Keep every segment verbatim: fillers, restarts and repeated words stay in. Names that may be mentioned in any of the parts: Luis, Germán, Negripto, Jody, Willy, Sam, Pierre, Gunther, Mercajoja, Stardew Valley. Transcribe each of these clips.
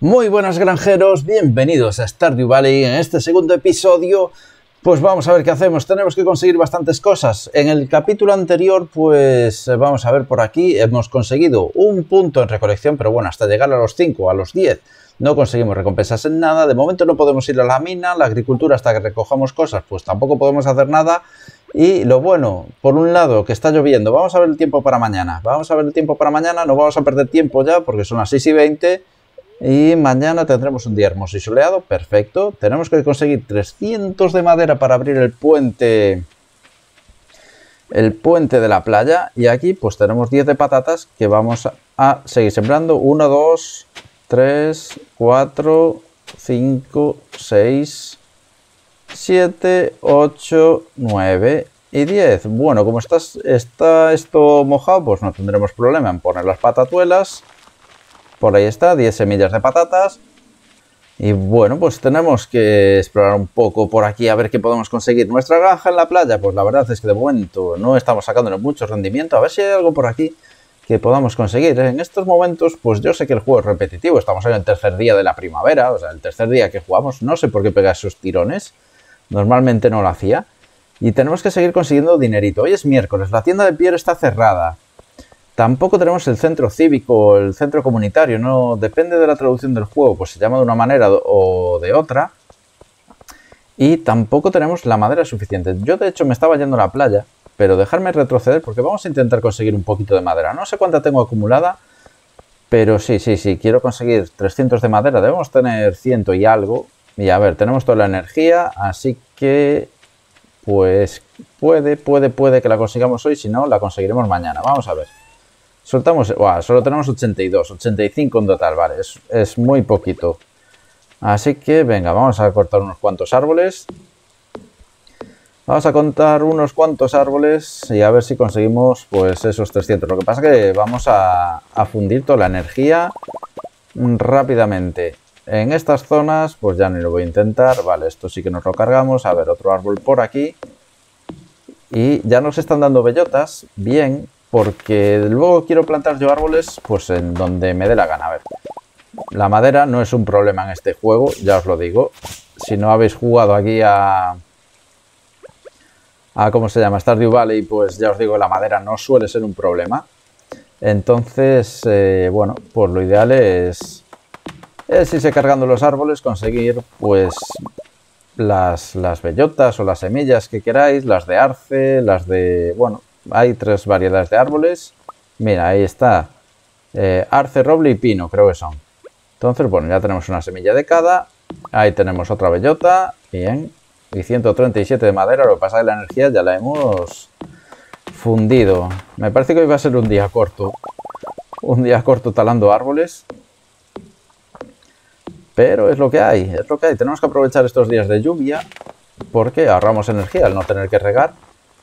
Muy buenas granjeros, bienvenidos a Stardew Valley. En este segundo episodio, pues vamos a ver qué hacemos. Tenemos que conseguir bastantes cosas. En el capítulo anterior, pues vamos a ver por aquí, hemos conseguido un punto en recolección, pero bueno, hasta llegar a los cinco, a los diez, no conseguimos recompensas en nada. De momento no podemos ir a la mina, la agricultura hasta que recojamos cosas, pues tampoco podemos hacer nada. Y lo bueno, por un lado, que está lloviendo. Vamos a ver el tiempo para mañana. Vamos a ver el tiempo para mañana, no vamos a perder tiempo ya, porque son las seis y veinte. Y mañana tendremos un día hermoso y soleado, perfecto. Tenemos que conseguir trescientos de madera para abrir el puente el puente de la playa. Y aquí pues tenemos diez de patatas que vamos a seguir sembrando. uno, dos, tres, cuatro, cinco, seis, siete, ocho, nueve y diez. Bueno, como está, está esto mojado, pues no tendremos problema en poner las patatuelas. Por ahí está, diez semillas de patatas. Y bueno, pues tenemos que explorar un poco por aquí a ver qué podemos conseguir. Nuestra granja en la playa, pues la verdad es que de momento no estamos sacándonos mucho rendimiento. A ver si hay algo por aquí que podamos conseguir. En estos momentos, pues yo sé que el juego es repetitivo. Estamos en el tercer día de la primavera, o sea, el tercer día que jugamos. No sé por qué pega esos tirones. Normalmente no lo hacía. Y tenemos que seguir consiguiendo dinerito. Hoy es miércoles, la tienda de Pierre está cerrada. Tampoco tenemos el centro cívico, el centro comunitario, no depende de la traducción del juego, pues se llama de una manera o de otra. Y tampoco tenemos la madera suficiente. Yo de hecho me estaba yendo a la playa, pero dejarme retroceder porque vamos a intentar conseguir un poquito de madera. No sé cuánta tengo acumulada, pero sí, sí, sí, quiero conseguir trescientos de madera. Debemos tener cien y algo. Y a ver, tenemos toda la energía, así que... pues puede, puede, puede que la consigamos hoy, si no, la conseguiremos mañana. Vamos a ver. Soltamos, wow, solo tenemos ochenta y dos, ochenta y cinco en total, vale, es, es muy poquito. Así que venga, vamos a cortar unos cuantos árboles. Vamos a cortar unos cuantos árboles y a ver si conseguimos pues esos trescientos. Lo que pasa es que vamos a, a fundir toda la energía rápidamente. En estas zonas pues ya ni lo voy a intentar, vale, esto sí que nos lo cargamos. A ver, otro árbol por aquí. Y ya nos están dando bellotas, bien. Porque luego quiero plantar yo árboles pues en donde me dé la gana. A ver, la madera no es un problema en este juego, ya os lo digo. Si no habéis jugado aquí a... a ¿cómo se llama? Stardew Valley, pues ya os digo, la madera no suele ser un problema. Entonces, eh, bueno, pues lo ideal es... es irse cargando los árboles, conseguir pues las, las bellotas o las semillas que queráis, las de arce, las de... bueno... hay tres variedades de árboles. Mira, ahí está. Eh, arce, roble y pino, creo que son. Entonces, bueno, ya tenemos una semilla de cada. Ahí tenemos otra bellota. Bien. Y ciento treinta y siete de madera. Lo que pasa es que la energía ya la hemos fundido. Me parece que hoy va a ser un día corto. Un día corto talando árboles. Pero es lo que hay. Es lo que hay. Tenemos que aprovechar estos días de lluvia. Porque ahorramos energía al no tener que regar.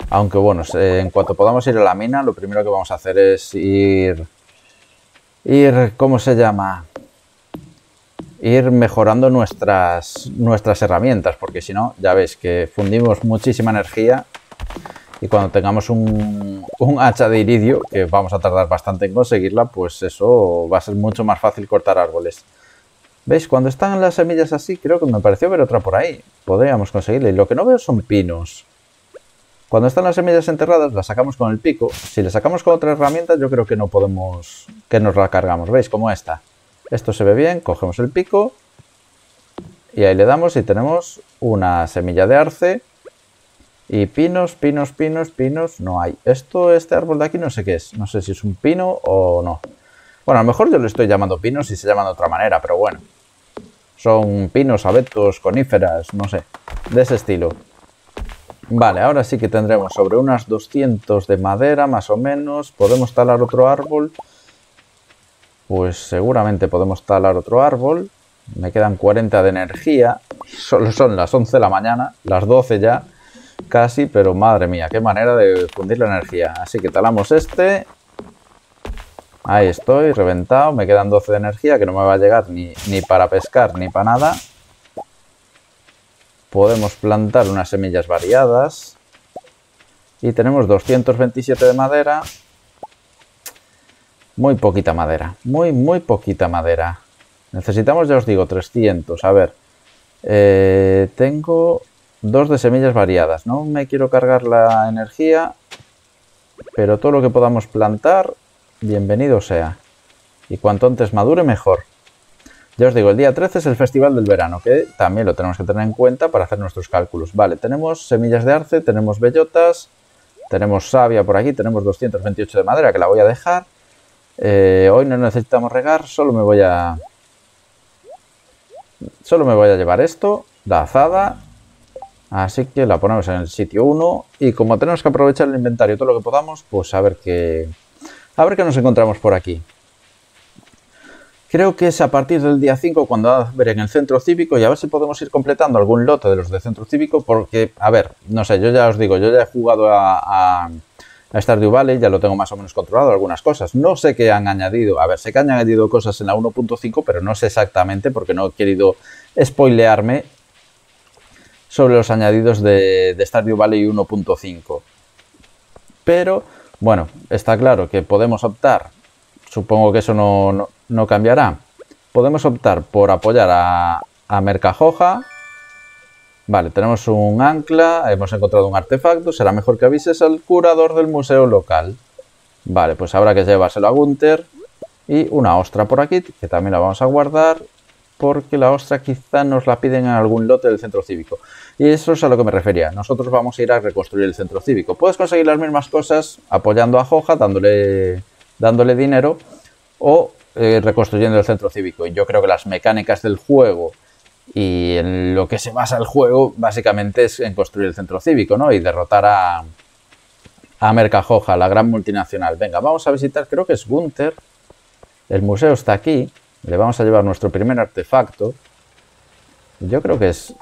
Aunque bueno, en cuanto podamos ir a la mina, lo primero que vamos a hacer es ir, ir ¿cómo se llama? Ir mejorando nuestras, nuestras herramientas, porque si no, ya veis que fundimos muchísima energía y cuando tengamos un, un hacha de iridio, que vamos a tardar bastante en conseguirla, pues eso va a ser mucho más fácil cortar árboles. ¿Veis? Cuando están las semillas así, creo que me pareció ver otra por ahí. Podríamos conseguirla y lo que no veo son pinos. Cuando están las semillas enterradas, las sacamos con el pico. Si le sacamos con otra herramienta, yo creo que no podemos... que nos la cargamos. ¿Veis? Como esta. Esto se ve bien. Cogemos el pico. Y ahí le damos y tenemos una semilla de arce. Y pinos, pinos, pinos, pinos... no hay. Esto, este árbol de aquí no sé qué es. No sé si es un pino o no. Bueno, a lo mejor yo le estoy llamando pinos y se llama de otra manera, pero bueno. Son pinos, abetos, coníferas, no sé. De ese estilo. Vale, ahora sí que tendremos sobre unas doscientas de madera, más o menos. ¿Podemos talar otro árbol? Pues seguramente podemos talar otro árbol. Me quedan cuarenta de energía. Solo son las once de la mañana, las doce ya, casi. Pero madre mía, qué manera de fundir la energía. Así que talamos este. Ahí estoy, reventado. Me quedan doce de energía, que no me va a llegar ni, ni para pescar ni para nada. Podemos plantar unas semillas variadas. Y tenemos doscientos veintisiete de madera. Muy poquita madera. Muy, muy poquita madera. Necesitamos, ya os digo, trescientos. A ver, eh, tengo dos de semillas variadas. No me quiero cargar la energía, pero todo lo que podamos plantar, bienvenido sea. Y cuanto antes madure, mejor. Ya os digo, el día trece es el festival del verano, que también lo tenemos que tener en cuenta para hacer nuestros cálculos. Vale, tenemos semillas de arce, tenemos bellotas, tenemos savia por aquí, tenemos doscientos veintiocho de madera, que la voy a dejar. Eh, hoy no necesitamos regar, solo me voy a... Solo me voy a llevar esto, la azada. Así que la ponemos en el sitio uno. Y como tenemos que aprovechar el inventario todo lo que podamos, pues a ver qué... A ver qué nos encontramos por aquí. Creo que es a partir del día cinco cuando abren el centro cívico, y a ver si podemos ir completando algún lote de los de centro cívico, porque, a ver, no sé, yo ya os digo, yo ya he jugado a, a, a Stardew Valley, ya lo tengo más o menos controlado, algunas cosas. No sé qué han añadido, a ver, sé que han añadido cosas en la uno punto cinco, pero no sé exactamente porque no he querido spoilearme sobre los añadidos de, de Stardew Valley uno punto cinco. Pero, bueno, está claro que podemos optar, supongo que eso no... no no cambiará. Podemos optar por apoyar a, a Mercajoja. Vale, tenemos un ancla, hemos encontrado un artefacto, será mejor que avises al curador del museo local. Vale, pues habrá que llevárselo a Gunther. Y una ostra por aquí, que también la vamos a guardar, porque la ostra quizá nos la piden en algún lote del centro cívico. Y eso es a lo que me refería. Nosotros vamos a ir a reconstruir el centro cívico. Puedes conseguir las mismas cosas apoyando a Joja, dándole, dándole dinero, o reconstruyendo el centro cívico. Y yo creo que las mecánicas del juego y en lo que se basa el juego básicamente es en construir el centro cívico, ¿no? Y derrotar a, a Mercajoja, la gran multinacional. Venga, vamos a visitar, creo que es Gunther. El museo está aquí. Le vamos a llevar nuestro primer artefacto. Yo creo que es...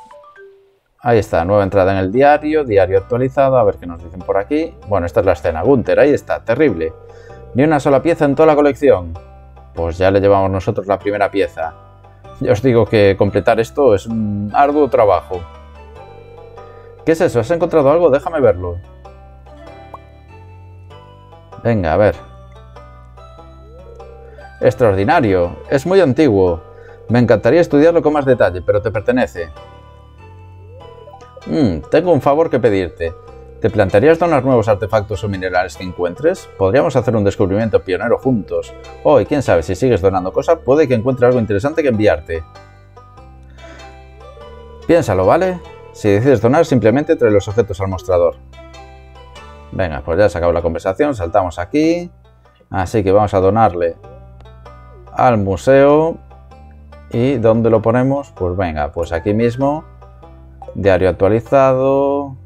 Ahí está, nueva entrada en el diario, diario actualizado. A ver qué nos dicen por aquí. Bueno, esta es la escena. Gunther, ahí está, terrible. Ni una sola pieza en toda la colección. Pues ya le llevamos nosotros la primera pieza. Ya os digo que completar esto es un arduo trabajo. ¿Qué es eso? ¿Has encontrado algo? Déjame verlo. Venga, a ver. Extraordinario. Es muy antiguo. Me encantaría estudiarlo con más detalle, pero te pertenece. Mm, tengo un favor que pedirte. ¿Te plantearías donar nuevos artefactos o minerales que encuentres? Podríamos hacer un descubrimiento pionero juntos. Oh, y quién sabe, si sigues donando cosas, puede que encuentre algo interesante que enviarte. Piénsalo, ¿vale? Si decides donar, simplemente trae los objetos al mostrador. Venga, pues ya se acabó la conversación, saltamos aquí. Así que vamos a donarle al museo. ¿Y dónde lo ponemos? Pues venga, pues aquí mismo. Diario actualizado...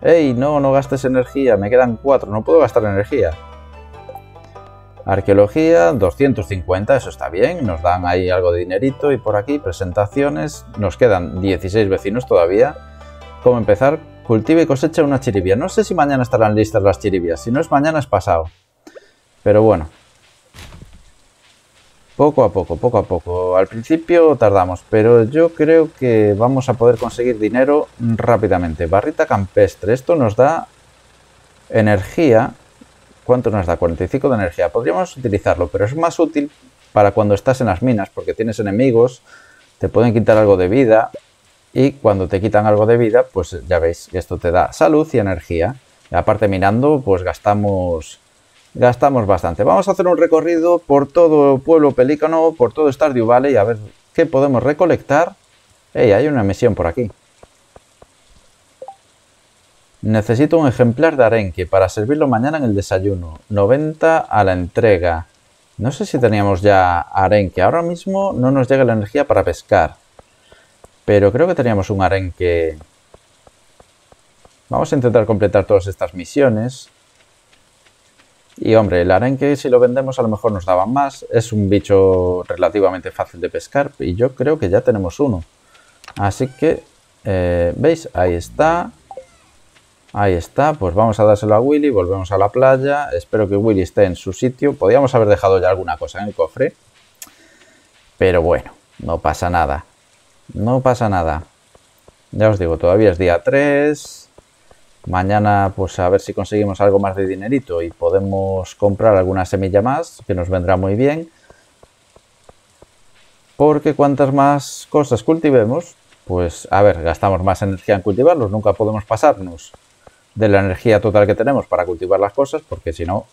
¡Ey! No, no gastes energía. Me quedan cuatro. No puedo gastar energía. Arqueología, doscientos cincuenta. Eso está bien. Nos dan ahí algo de dinerito. Y por aquí, presentaciones. Nos quedan dieciséis vecinos todavía. ¿Cómo empezar? Cultiva y cosecha una chiribia. No sé si mañana estarán listas las chiribias. Si no es mañana, es pasado. Pero bueno. Poco a poco, poco a poco. Al principio tardamos, pero yo creo que vamos a poder conseguir dinero rápidamente. Barrita campestre. Esto nos da energía. ¿Cuánto nos da? cuarenta y cinco de energía. Podríamos utilizarlo, pero es más útil para cuando estás en las minas, porque tienes enemigos, te pueden quitar algo de vida, y cuando te quitan algo de vida, pues ya veis, esto te da salud y energía. Y aparte minando, pues gastamos... Gastamos bastante. Vamos a hacer un recorrido por todo Pueblo Pelícano, por todo Stardew Valley, a ver qué podemos recolectar. ¡Ey! Hay una misión por aquí. Necesito un ejemplar de arenque para servirlo mañana en el desayuno. noventa a la entrega. No sé si teníamos ya arenque. Ahora mismo no nos llega la energía para pescar. Pero creo que teníamos un arenque. Vamos a intentar completar todas estas misiones. Y hombre, el arenque si lo vendemos a lo mejor nos daban más. Es un bicho relativamente fácil de pescar y yo creo que ya tenemos uno. Así que, eh, ¿veis? Ahí está. Ahí está. Pues vamos a dárselo a Willy, volvemos a la playa. Espero que Willy esté en su sitio. Podríamos haber dejado ya alguna cosa en el cofre. Pero bueno, no pasa nada. No pasa nada. Ya os digo, todavía es día tres... Mañana, pues a ver si conseguimos algo más de dinerito y podemos comprar alguna semilla más, que nos vendrá muy bien. porque cuantas más cosas cultivemos, pues, a ver, gastamos más energía en cultivarlos. Nunca podemos pasarnos de la energía total que tenemos para cultivar las cosas, porque si no,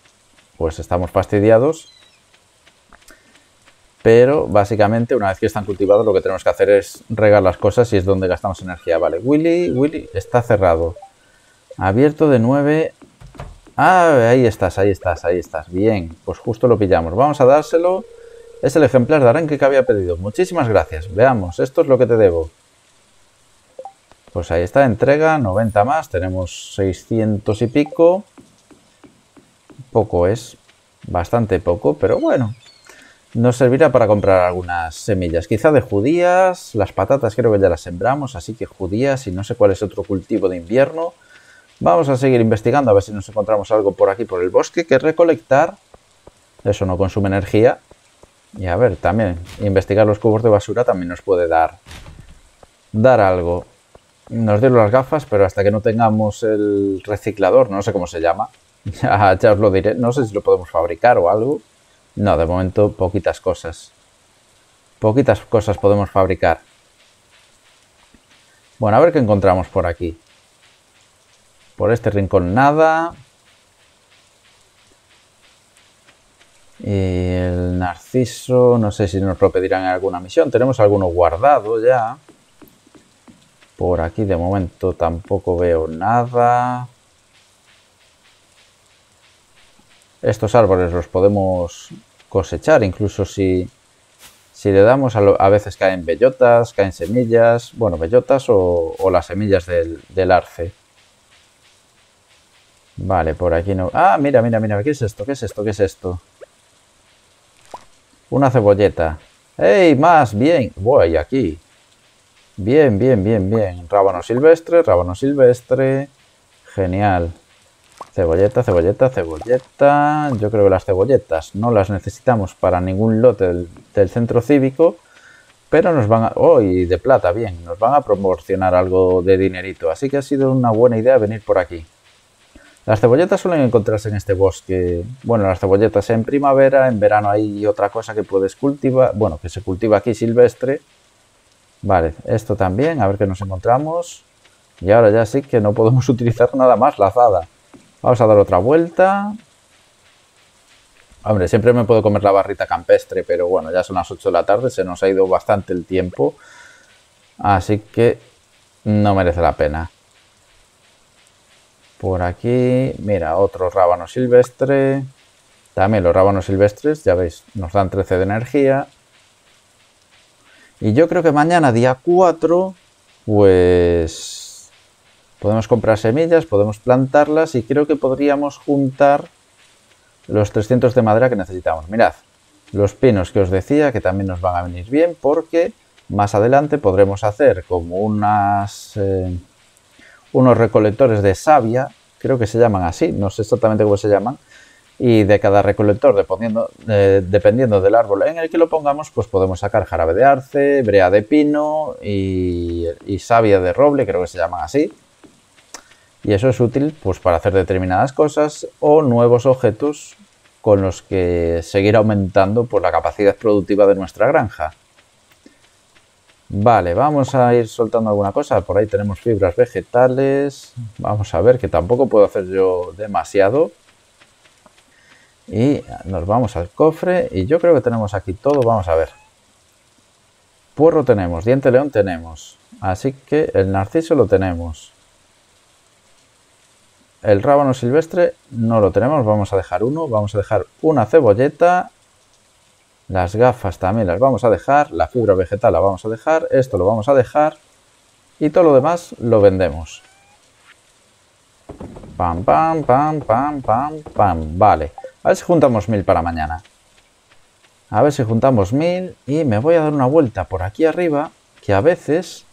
pues estamos fastidiados. Pero, básicamente, una vez que están cultivados, lo que tenemos que hacer es regar las cosas y es donde gastamos energía. Vale, Willy, Willy, está cerrado. Abierto de nueve... Ah, ahí estás, ahí estás, ahí estás. Bien, pues justo lo pillamos. Vamos a dárselo. Es el ejemplar de arenque que había pedido. Muchísimas gracias. Veamos, esto es lo que te debo. Pues ahí está, entrega, noventa más. Tenemos seiscientos y pico. Poco es, bastante poco, pero bueno. Nos servirá para comprar algunas semillas. Quizá de judías, las patatas creo que ya las sembramos, así que judías y no sé cuál es otro cultivo de invierno. Vamos a seguir investigando a ver si nos encontramos algo por aquí, por el bosque, que recolectar. Eso no consume energía. Y a ver, también, investigar los cubos de basura también nos puede dar, dar algo. Nos dieron las gafas, pero hasta que no tengamos el reciclador, no sé cómo se llama. Ya, ya os lo diré, no sé si lo podemos fabricar o algo. No, de momento, poquitas cosas. Poquitas cosas podemos fabricar. Bueno, a ver qué encontramos por aquí. Por este rincón nada. Y el narciso, no sé si nos lo pedirán en alguna misión. Tenemos alguno guardado ya. Por aquí de momento tampoco veo nada. Estos árboles los podemos cosechar, incluso si, si le damos, a, lo, a veces caen bellotas, caen semillas, bueno, bellotas o, o las semillas del, del arce. Vale, por aquí no... Ah, mira, mira, mira, ¿qué es esto? ¿Qué es esto? ¿Qué es esto? Una cebolleta. ¡Ey, más! Bien. Voy aquí. Bien, bien, bien, bien. Rábano silvestre, rábano silvestre. Genial. Cebolleta, cebolleta, cebolleta. Yo creo que las cebolletas no las necesitamos para ningún lote del, del centro cívico. Pero nos van a... ¡Oh! Y de plata, bien. Nos van a proporcionar algo de dinerito. Así que ha sido una buena idea venir por aquí. Las cebolletas suelen encontrarse en este bosque. Bueno, las cebolletas en primavera, en verano hay otra cosa que puedes cultivar. Bueno, que se cultiva aquí silvestre. Vale, esto también, a ver qué nos encontramos. Y ahora ya sí que no podemos utilizar nada más la azada. Vamos a dar otra vuelta. Hombre, siempre me puedo comer la barrita campestre, pero bueno, ya son las ocho de la tarde, se nos ha ido bastante el tiempo. Así que no merece la pena. Por aquí, mira, otro rábano silvestre. También los rábanos silvestres, ya veis, nos dan trece de energía. Y yo creo que mañana, día cuatro, pues podemos comprar semillas, podemos plantarlas y creo que podríamos juntar los trescientos de madera que necesitamos. Mirad, los pinos que os decía que también nos van a venir bien porque más adelante podremos hacer como unas... Eh, unos recolectores de savia, creo que se llaman así, no sé exactamente cómo se llaman, y de cada recolector, dependiendo, eh, dependiendo del árbol en el que lo pongamos, pues podemos sacar jarabe de arce, brea de pino y, y savia de roble, creo que se llaman así. Y eso es útil pues para hacer determinadas cosas o nuevos objetos con los que seguir aumentando pues, la capacidad productiva de nuestra granja. Vale, vamos a ir soltando alguna cosa. Por ahí tenemos fibras vegetales. Vamos a ver, que tampoco puedo hacer yo demasiado. Y nos vamos al cofre. Y yo creo que tenemos aquí todo. Vamos a ver. Puerro tenemos, diente león tenemos. Así que el narciso lo tenemos. El rábano silvestre no lo tenemos. Vamos a dejar uno. Vamos a dejar una cebolleta. Las gafas también las vamos a dejar, la fibra vegetal la vamos a dejar, esto lo vamos a dejar y todo lo demás lo vendemos. Pam, pam, pam, pam, pam, pam. Vale, a ver si juntamos mil para mañana. A ver si juntamos mil y me voy a dar una vuelta por aquí arriba que a veces,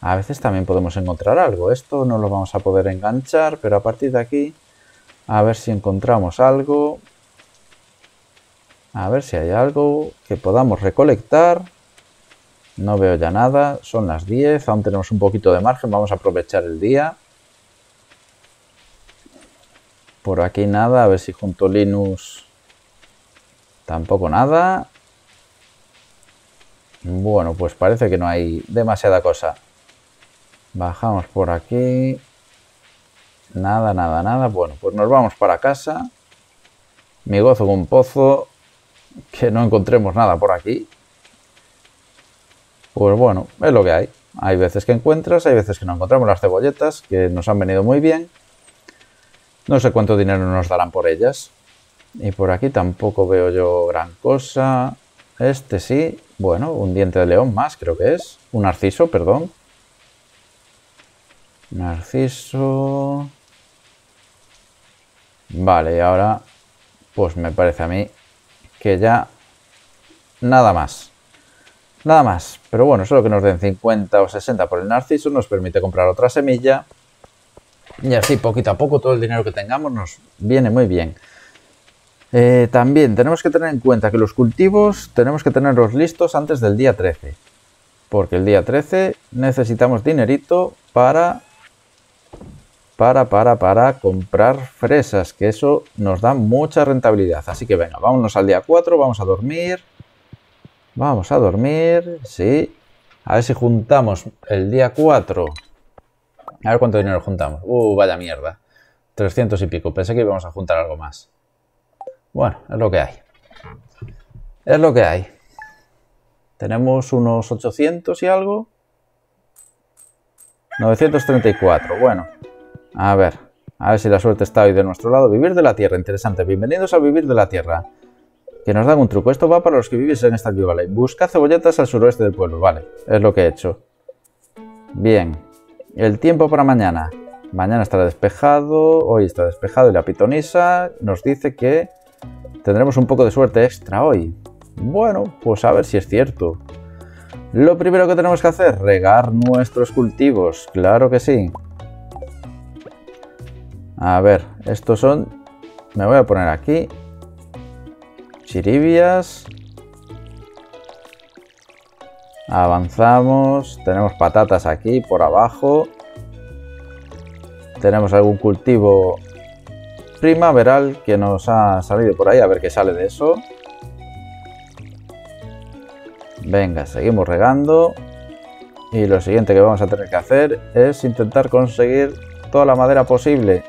a veces también podemos encontrar algo. Esto no lo vamos a poder enganchar, pero a partir de aquí a ver si encontramos algo. A ver si hay algo que podamos recolectar. No veo ya nada. Son las diez. Aún tenemos un poquito de margen. Vamos a aprovechar el día. Por aquí nada. A ver si junto Linus... Tampoco nada. Bueno, pues parece que no hay demasiada cosa. Bajamos por aquí. Nada, nada, nada. Bueno, pues nos vamos para casa. Me gozo con pozo. Que no encontremos nada por aquí. Pues bueno, es lo que hay. Hay veces que encuentras, hay veces que no encontramos. Las cebolletas, que nos han venido muy bien. No sé cuánto dinero nos darán por ellas. Y por aquí tampoco veo yo gran cosa. Este sí. Bueno, un diente de león más, creo que es. Un narciso, perdón. Narciso. Vale, y ahora, pues me parece a mí que ya nada más. Nada más. Pero bueno, solo que nos den cincuenta o sesenta por el narciso nos permite comprar otra semilla. Y así, poquito a poco, todo el dinero que tengamos nos viene muy bien. Eh, también tenemos que tener en cuenta que los cultivos tenemos que tenerlos listos antes del día trece. Porque el día trece necesitamos dinerito para, para, para, para comprar fresas, que eso nos da mucha rentabilidad. Así que venga, vámonos al día cuatro, vamos a dormir. Vamos a dormir, sí. A ver si juntamos el día cuatro. A ver cuánto dinero juntamos. Uh, vaya mierda. trescientos y pico. Pensé que íbamos a juntar algo más. Bueno, es lo que hay. Es lo que hay. Tenemos unos ochocientos y algo. novecientos treinta y cuatro. Bueno, a ver. A ver si la suerte está hoy de nuestro lado. Vivir de la tierra. Interesante. Bienvenidos a Vivir de la Tierra. Que nos dan un truco. Esto va para los que vivís en Stardew Valley. Busca cebolletas al suroeste del pueblo. Vale, es lo que he hecho. Bien. El tiempo para mañana. Mañana estará despejado. Hoy está despejado y la pitonisa nos dice que tendremos un poco de suerte extra hoy. Bueno, pues a ver si es cierto. Lo primero que tenemos que hacer, regar nuestros cultivos. Claro que sí. A ver, estos son... Me voy a poner aquí. Chiribias. Avanzamos, tenemos patatas aquí por abajo, tenemos algún cultivo primaveral que nos ha salido por ahí, a ver qué sale de eso. Venga, seguimos regando y lo siguiente que vamos a tener que hacer es intentar conseguir toda la madera posible.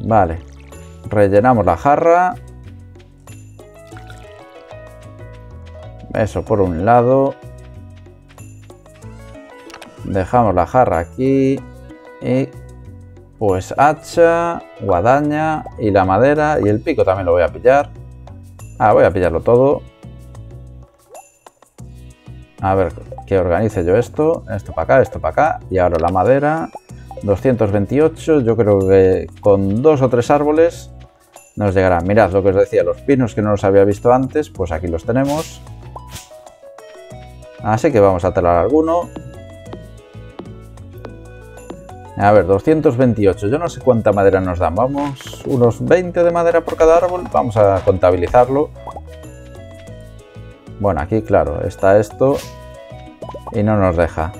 Vale, rellenamos la jarra. Eso por un lado. Dejamos la jarra aquí. Y pues hacha, guadaña y la madera. Y el pico también lo voy a pillar. Ah, voy a pillarlo todo. A ver que organice yo esto. Esto para acá, esto para acá. Y ahora la madera. doscientos veintiocho. Yo creo que con dos o tres árboles nos llegará. Mirad lo que os decía. Los pinos que no los había visto antes. Pues aquí los tenemos. Así que vamos a talar alguno. A ver, doscientos veintiocho. Yo no sé cuánta madera nos dan. Vamos, unos veinte de madera por cada árbol. Vamos a contabilizarlo. Bueno, aquí, claro, está esto. Y no nos deja.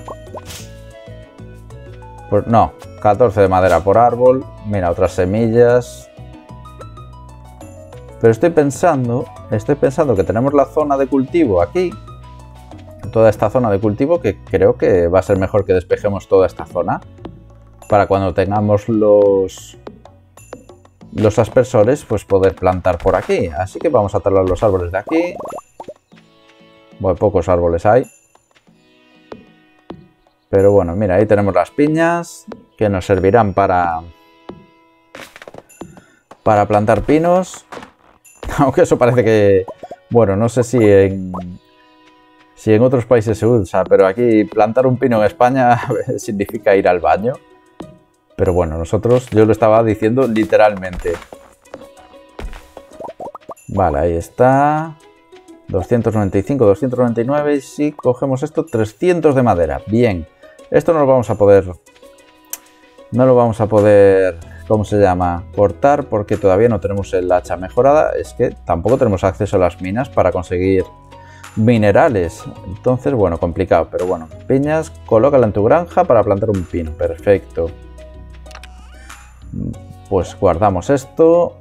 Pues no, catorce de madera por árbol. Mira, otras semillas. Pero estoy pensando, estoy pensando que tenemos la zona de cultivo aquí. Toda esta zona de cultivo, que creo que va a ser mejor que despejemos toda esta zona para cuando tengamos los los aspersores, pues poder plantar por aquí. Así que vamos a talar los árboles de aquí. Bueno, pocos árboles hay, pero bueno, mira, ahí tenemos las piñas que nos servirán para para plantar pinos, aunque eso parece que, bueno, no sé si en Si en otros países se usa, pero aquí plantar un pino en España significa ir al baño. Pero bueno, nosotros, yo lo estaba diciendo literalmente. Vale, ahí está. doscientos noventa y cinco, doscientos noventa y nueve. Y si cogemos esto, trescientos de madera. Bien. Esto no lo vamos a poder... No lo vamos a poder... ¿Cómo se llama? Cortar, porque todavía no tenemos el hacha mejorada. Es que tampoco tenemos acceso a las minas para conseguir... minerales, entonces bueno, complicado, pero bueno, piñas, colócala en tu granja para plantar un pino, perfecto. Pues guardamos esto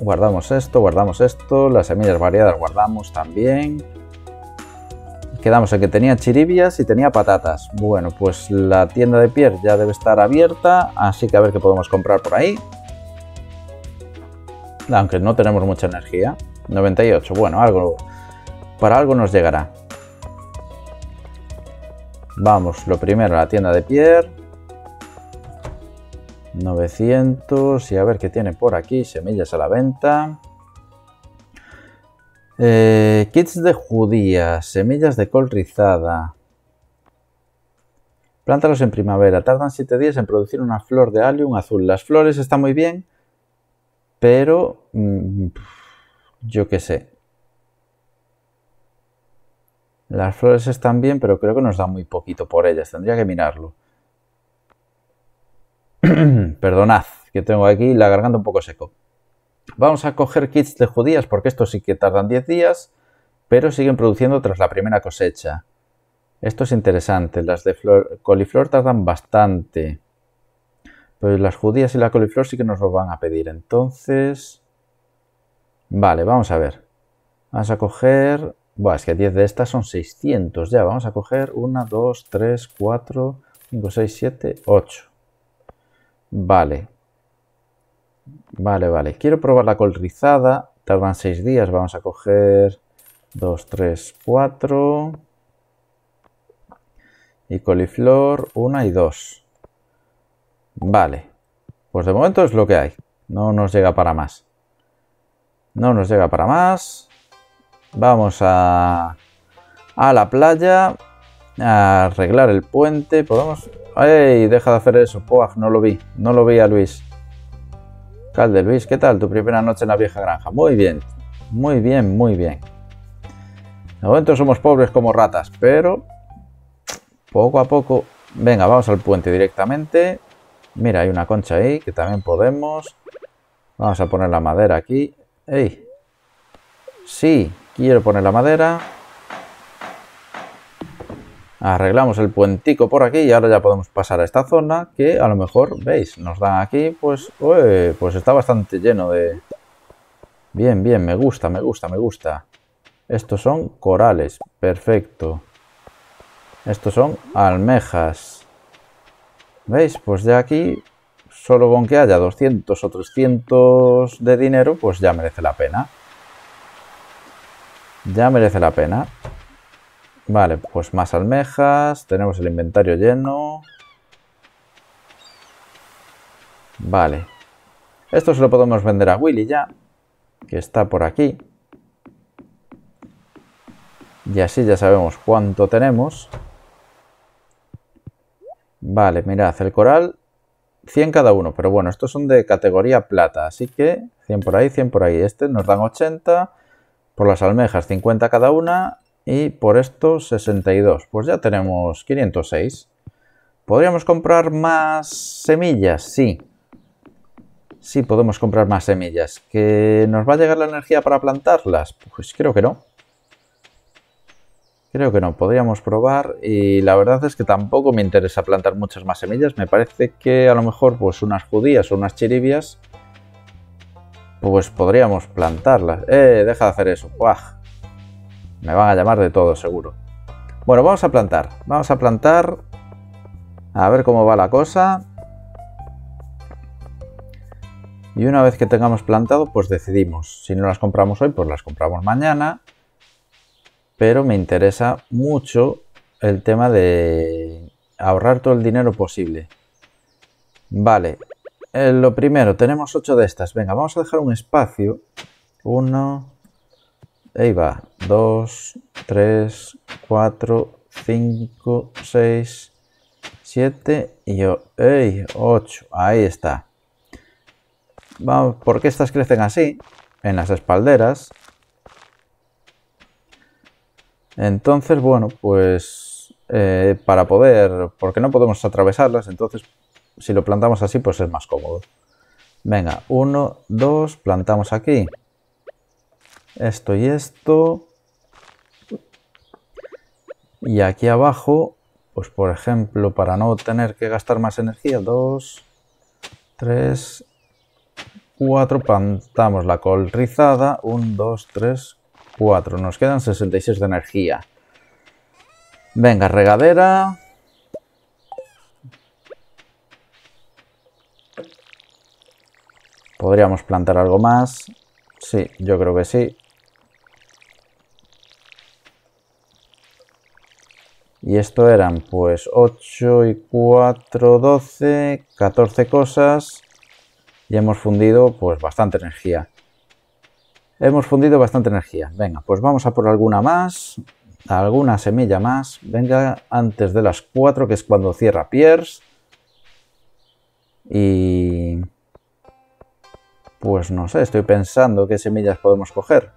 Guardamos esto, guardamos esto, las semillas variadas guardamos también. Quedamos en que tenía chiribias y tenía patatas. Bueno, pues la tienda de Pierre ya debe estar abierta, así que a ver qué podemos comprar por ahí. Aunque no tenemos mucha energía. noventa y ocho, bueno, algo para algo nos llegará. Vamos, lo primero a la tienda de Pierre. novecientos y a ver qué tiene por aquí. Semillas a la venta. Eh, kits de judías. Semillas de col rizada. Plántalos en primavera. Tardan siete días en producir una flor de alium azul. Las flores están muy bien, pero mmm, yo qué sé. Las flores están bien, pero creo que nos da muy poquito por ellas. Tendría que mirarlo. Perdonad, que tengo aquí la garganta un poco seco. Vamos a coger kits de judías, porque estos sí que tardan diez días, pero siguen produciendo tras la primera cosecha. Esto es interesante. Las de flor, coliflor tardan bastante. Pues las judías y la coliflor sí que nos lo van a pedir. Entonces... Vale, vamos a ver. Vamos a coger... Buah, es que diez de estas son seiscientos ya. Vamos a coger uno, dos, tres, cuatro, cinco, seis, siete, ocho. Vale. Vale, vale. Quiero probar la col rizada. Tardan seis días. Vamos a coger dos, tres, cuatro. Y coliflor uno y dos. Vale. Pues de momento es lo que hay. No nos llega para más. No nos llega para más. Vamos a, a la playa. A arreglar el puente. Podemos... ¡Ey! Deja de hacer eso. Poag, no lo vi. No lo vi a Luis. Calde, Luis, ¿qué tal? Tu primera noche en la vieja granja. Muy bien. Muy bien, muy bien. De momento somos pobres como ratas, pero... Poco a poco... Venga, vamos al puente directamente. Mira, hay una concha ahí que también podemos... Vamos a poner la madera aquí. ¡Ey! Sí, quiero poner la madera... Arreglamos el puentico por aquí y ahora ya podemos pasar a esta zona que a lo mejor, veis, nos dan aquí, pues uy, pues está bastante lleno de... Bien, bien, me gusta, me gusta, me gusta. Estos son corales, perfecto. Estos son almejas. ¿Veis? Pues ya aquí, solo con que haya doscientos o trescientos de dinero, pues ya merece la pena. Ya merece la pena. Vale, pues más almejas. Tenemos el inventario lleno. Vale. Esto se lo podemos vender a Willy ya, que está por aquí. Y así ya sabemos cuánto tenemos. Vale, mirad, el coral, cien cada uno. Pero bueno, estos son de categoría plata. Así que cien por ahí, cien por ahí. Este nos dan ochenta. Por las almejas, cincuenta cada una. Y por esto sesenta y dos. Pues ya tenemos quinientos seis. ¿Podríamos comprar más semillas? Sí. Sí, podemos comprar más semillas. ¿Que nos va a llegar la energía para plantarlas? Pues creo que no. Creo que no. Podríamos probar. Y la verdad es que tampoco me interesa plantar muchas más semillas. Me parece que a lo mejor pues unas judías o unas chiribias. Pues podríamos plantarlas. Eh, deja de hacer eso. ¡Buah! Me van a llamar de todo, seguro. Bueno, vamos a plantar. Vamos a plantar. A ver cómo va la cosa. Y una vez que tengamos plantado, pues decidimos. Si no las compramos hoy, pues las compramos mañana. Pero me interesa mucho el tema de ahorrar todo el dinero posible. Vale. Eh, lo primero, tenemos ocho de estas. Venga, vamos a dejar un espacio. Uno... Ahí va, dos, tres, cuatro, cinco, seis, siete y ocho. Ahí está. Vamos, porque estas crecen así, en las espalderas. Entonces, bueno, pues eh, para poder, porque no podemos atravesarlas, entonces si lo plantamos así, pues es más cómodo. Venga, uno, dos, plantamos aquí. Esto y esto. Y aquí abajo, pues por ejemplo, para no tener que gastar más energía, dos, tres, cuatro, plantamos la col rizada, uno, dos, tres, cuatro. Nos quedan sesenta y seis de energía. Venga, regadera. ¿Podríamos plantar algo más? Sí, yo creo que sí. Y esto eran pues ocho y cuatro, doce, catorce cosas. Y hemos fundido pues bastante energía. Hemos fundido bastante energía. Venga, pues vamos a por alguna más. Alguna semilla más. Venga, antes de las cuatro, que es cuando cierra Pierre. Y... pues no sé, estoy pensando qué semillas podemos coger.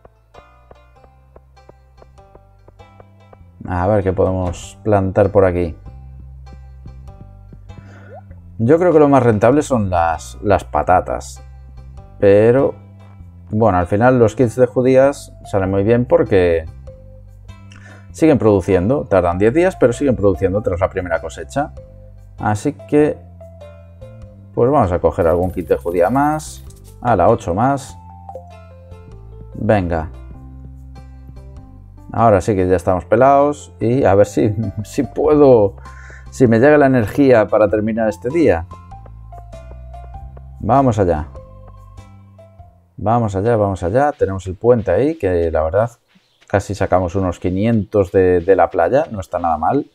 A ver qué podemos plantar por aquí. Yo creo que lo más rentable son las, las patatas. Pero, bueno, al final los kits de judías salen muy bien porque siguen produciendo. Tardan diez días, pero siguen produciendo tras la primera cosecha. Así que, pues vamos a coger algún kit de judía más. A la ocho más. Venga. Ahora sí que ya estamos pelados y a ver si, si puedo, si me llega la energía para terminar este día. Vamos allá. Vamos allá, vamos allá. Tenemos el puente ahí que la verdad casi sacamos unos quinientos de, de la playa. No está nada mal.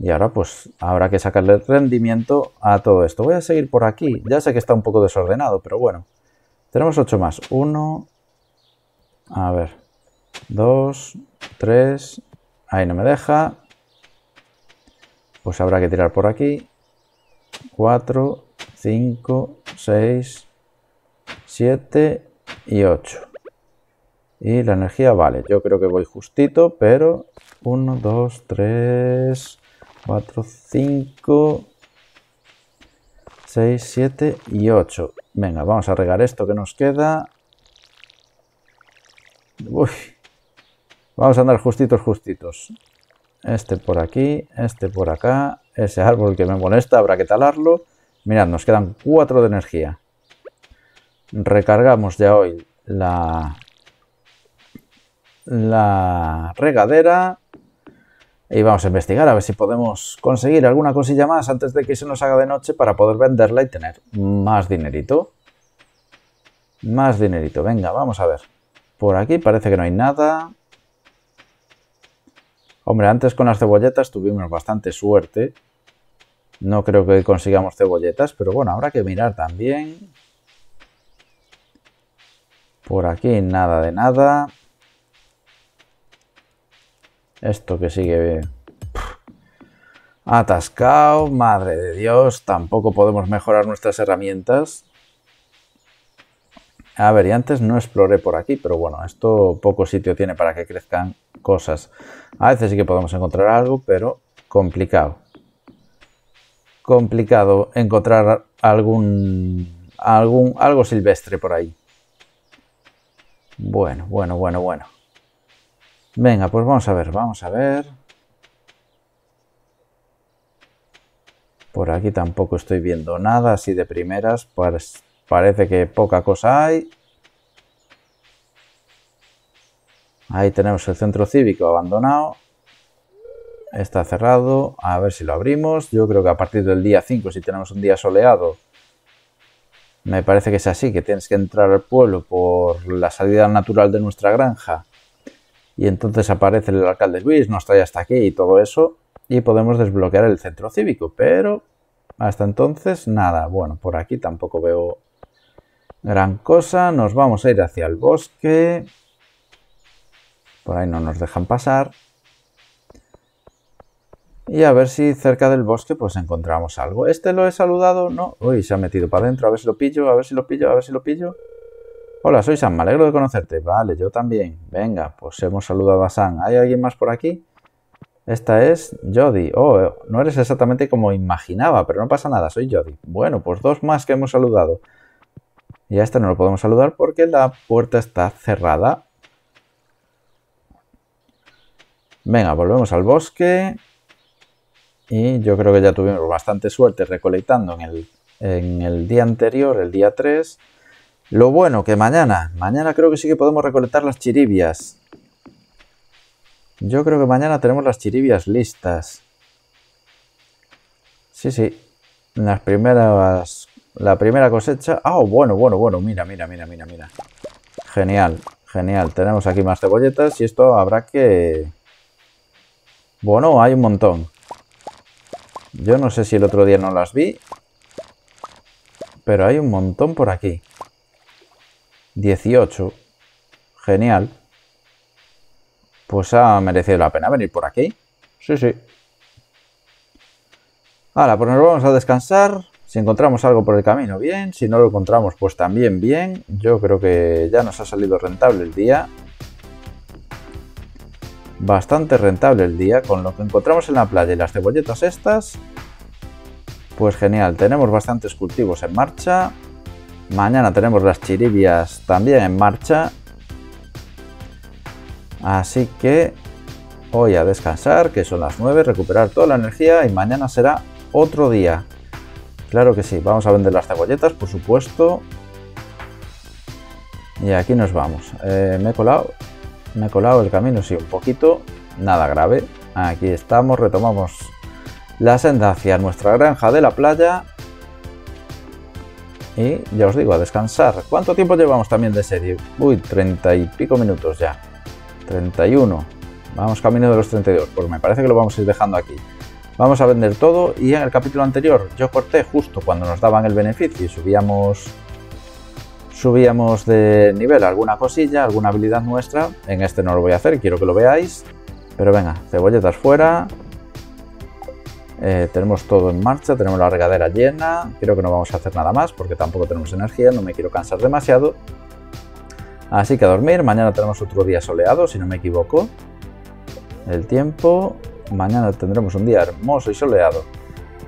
Y ahora pues habrá que sacarle rendimiento a todo esto. Voy a seguir por aquí. Ya sé que está un poco desordenado, pero bueno. Tenemos ocho más. uno. A ver. dos, tres, ahí no me deja, pues habrá que tirar por aquí, cuatro, cinco, seis, siete y ocho, y la energía vale, yo creo que voy justito, pero uno, dos, tres, cuatro, cinco, seis, siete y ocho, venga, vamos a regar esto que nos queda, uy, vamos a andar justitos, justitos. Este por aquí, este por acá. Ese árbol que me molesta, habrá que talarlo. Mirad, nos quedan cuatro de energía. Recargamos ya hoy la, la regadera. Y vamos a investigar a ver si podemos conseguir alguna cosilla más antes de que se nos haga de noche para poder venderla y tener más dinerito. Más dinerito. Venga, vamos a ver. Por aquí parece que no hay nada. Hombre, antes con las cebolletas tuvimos bastante suerte. No creo que consigamos cebolletas, pero bueno, habrá que mirar también. Por aquí nada de nada. Esto que sigue atascado, madre de Dios. Tampoco podemos mejorar nuestras herramientas. A ver, y antes no exploré por aquí, pero bueno, esto poco sitio tiene para que crezcan cosas. A veces sí que podemos encontrar algo, pero complicado. Complicado encontrar algún, algún algo silvestre por ahí. Bueno, bueno, bueno, bueno. Venga, pues vamos a ver, vamos a ver. Por aquí tampoco estoy viendo nada así de primeras para... Parece que poca cosa hay. Ahí tenemos el centro cívico abandonado. Está cerrado. A ver si lo abrimos. Yo creo que a partir del día cinco, si tenemos un día soleado, me parece que es así, que tienes que entrar al pueblo por la salida natural de nuestra granja. Y entonces aparece el alcalde Luis, nos trae hasta aquí y todo eso. Y podemos desbloquear el centro cívico. Pero hasta entonces, nada. Bueno, por aquí tampoco veo... gran cosa, nos vamos a ir hacia el bosque. Por ahí no nos dejan pasar. Y a ver si cerca del bosque pues encontramos algo. ¿Este lo he saludado? No. Uy, se ha metido para adentro. A ver si lo pillo, a ver si lo pillo, a ver si lo pillo. Hola, soy Sam, me alegro de conocerte. Vale, yo también. Venga, pues hemos saludado a Sam. ¿Hay alguien más por aquí? Esta es Jody. Oh, no eres exactamente como imaginaba, pero no pasa nada, soy Jody. Bueno, pues dos más que hemos saludado. Y a esta no lo podemos saludar porque la puerta está cerrada. Venga, volvemos al bosque. Y yo creo que ya tuvimos bastante suerte recolectando en el, en el día anterior, el día tres. Lo bueno que mañana, mañana creo que sí que podemos recolectar las chiribias. Yo creo que mañana tenemos las chiribias listas. Sí, sí. Las primeras... La primera cosecha... Ah, oh, bueno, bueno, bueno. Mira, mira, mira, mira, mira. Genial, genial. Tenemos aquí más cebolletas y esto habrá que... Bueno, hay un montón. Yo no sé si el otro día no las vi, pero hay un montón por aquí. dieciocho. Genial. Pues ha merecido la pena venir por aquí. Sí, sí. Ahora, pues nos vamos a descansar. Si encontramos algo por el camino, bien. Si no lo encontramos, pues también bien. Yo creo que ya nos ha salido rentable el día. Bastante rentable el día. Con lo que encontramos en la playa y las cebolletas estas, pues genial. Tenemos bastantes cultivos en marcha. Mañana tenemos las chiribias también en marcha. Así que hoy a descansar, que son las nueve, recuperar toda la energía y mañana será otro día. Claro que sí, vamos a vender las cebolletas, por supuesto. Y aquí nos vamos. Eh, me he colado, me he colado el camino, sí, un poquito, nada grave. Aquí estamos, retomamos la senda hacia nuestra granja de la playa. Y ya os digo, a descansar. ¿Cuánto tiempo llevamos también de serie? Uy, treinta y pico minutos ya. treinta y uno. Vamos camino de los treinta y dos. Pues me parece que lo vamos a ir dejando aquí. Vamos a vender todo y en el capítulo anterior yo corté justo cuando nos daban el beneficio y subíamos, subíamos de nivel alguna cosilla, alguna habilidad nuestra. En este no lo voy a hacer, quiero que lo veáis. Pero venga, cebolletas fuera. Eh, tenemos todo en marcha, tenemos la regadera llena, creo que no vamos a hacer nada más porque tampoco tenemos energía, no me quiero cansar demasiado. Así que a dormir, mañana tenemos otro día soleado, si no me equivoco. El tiempo, mañana tendremos un día hermoso y soleado.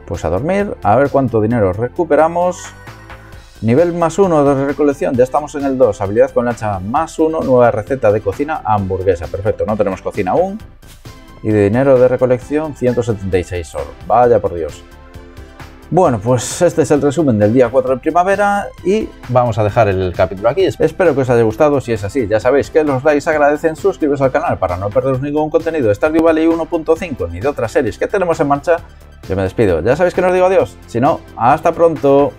Pues a dormir, a ver cuánto dinero recuperamos. Nivel más uno de recolección, ya estamos en el dos, habilidad con la hacha más uno, nueva receta de cocina, hamburguesa, perfecto, no tenemos cocina aún. Y de dinero de recolección, ciento setenta y seis solo. Vaya por Dios. Bueno, pues este es el resumen del día cuatro de primavera y vamos a dejar el capítulo aquí. Espero que os haya gustado. Si es así, ya sabéis que los likes agradecen. Suscribiros al canal para no perderos ningún contenido de Stardew Valley uno punto cinco ni de otras series que tenemos en marcha. Yo me despido. Ya sabéis que no os digo adiós. Si no, hasta pronto.